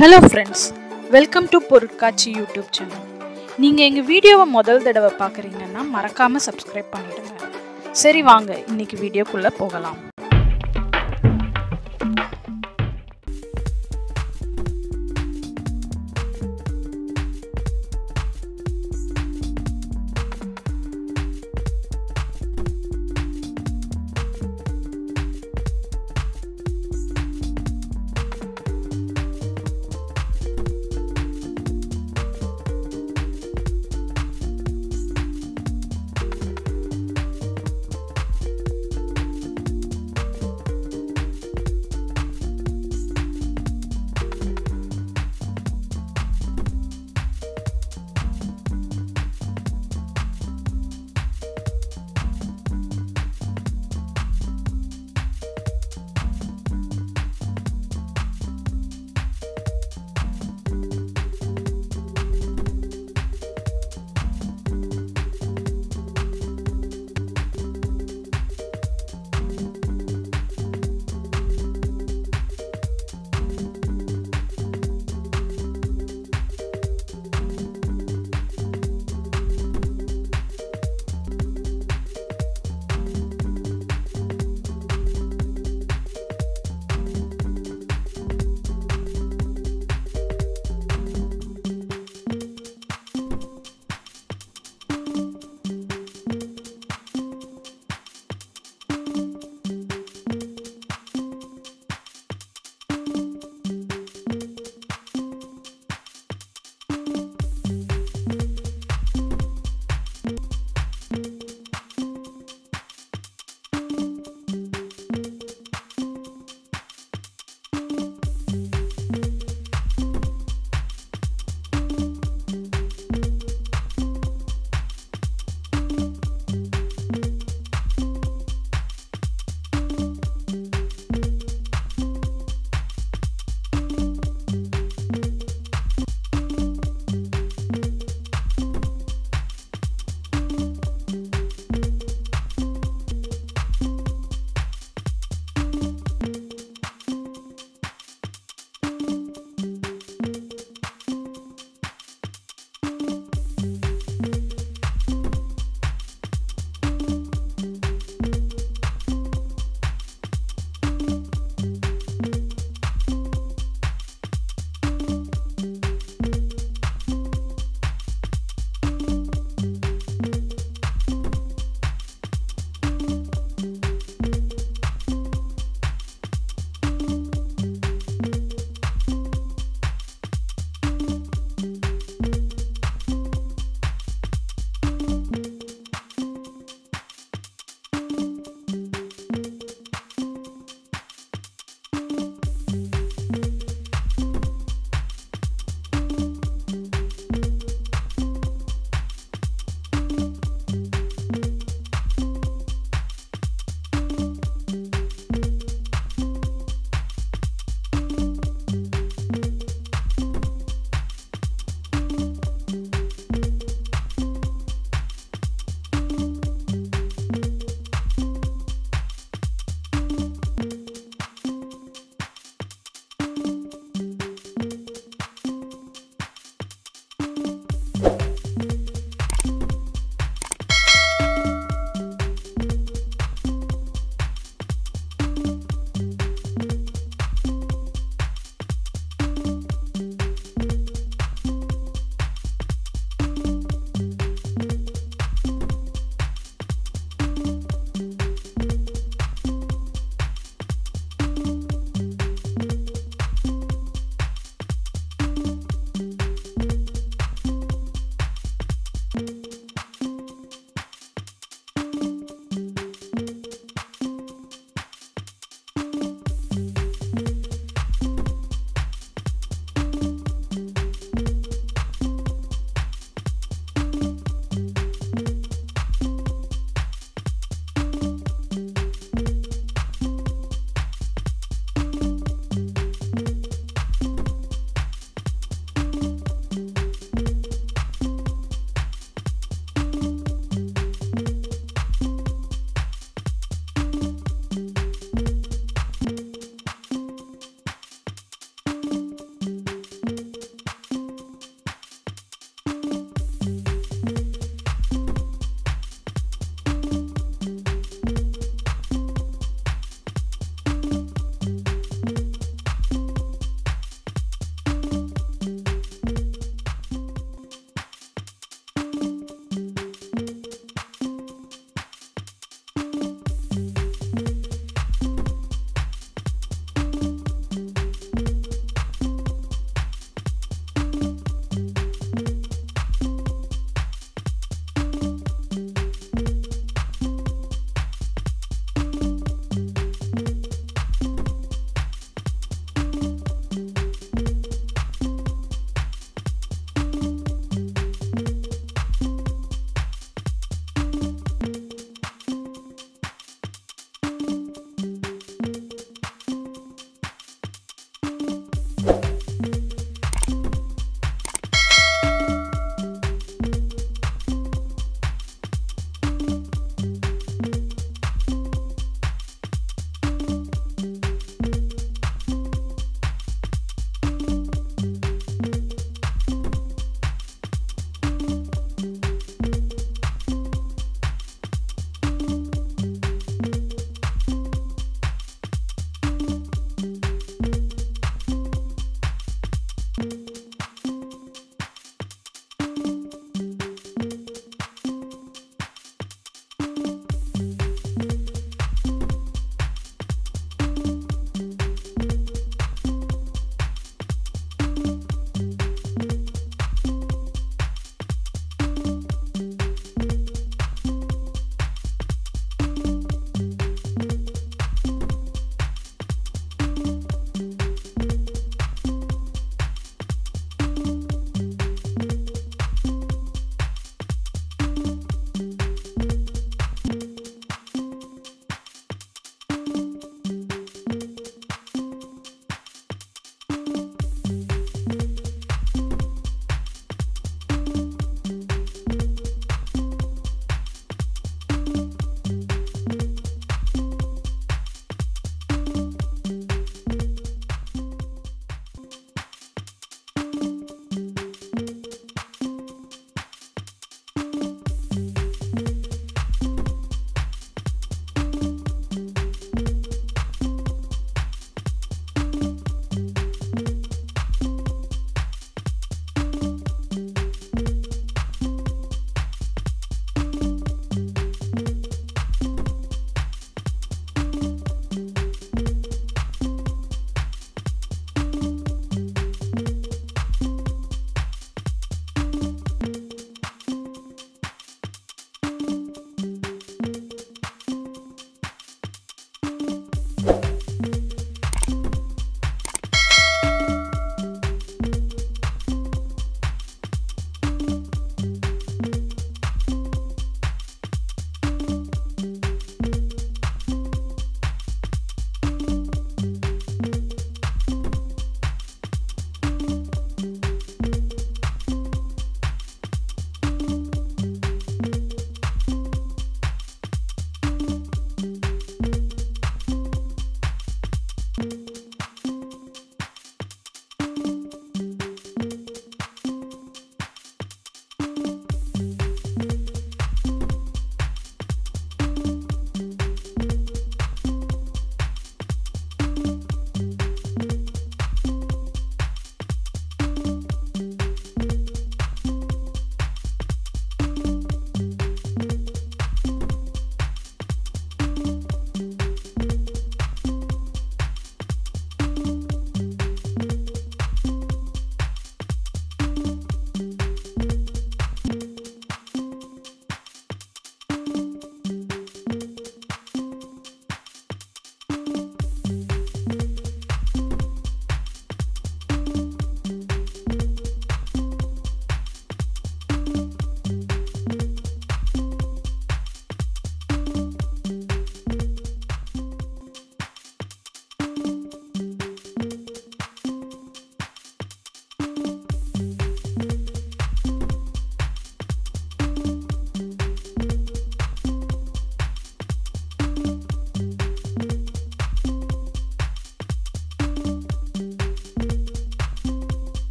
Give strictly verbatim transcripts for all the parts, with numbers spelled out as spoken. Hello friends welcome to पोरुटकाची YouTube channel. நீங்க எங்க வீடியோவை முதல் தடவை பார்க்கறீங்கன்னா மறக்காம சப்ஸ்கிரைப் பண்ணிடுங்க। சரி வாங்க இன்னைக்கு வீடியோக்குள்ள போகலாம்।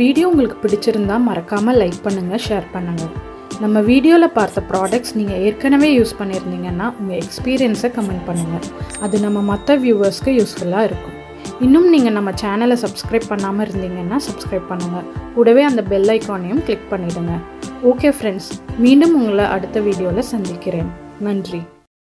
वीडियो उड़ीचर मरकाम लाइक पन्नुंगा शेयर पन्नुंगा नम्म वीडियो पार्थ प्रोडक्ट्स नहीं यूस पन्नीरनींगन्ना उंगा एक्सपीरियंस कमेंट पन्नुंगा अदु नम्म मत्त व्यूवर्स यूस्फुल्ला इरुक्कुम। इन्नुम नींगा नम्म चैनल सब्सक्राइब पन्नाम इरुंदींगन्ना सब्सक्राइब पन्नुंगा कूडवे अंद बेल आइकॉनेयम क्लिक पन्निडुंगा। ओके फ्रेंड्स, मीண்டும் உங்களை அடுத்த வீடியோல சந்திக்கிறேன்। நன்றி।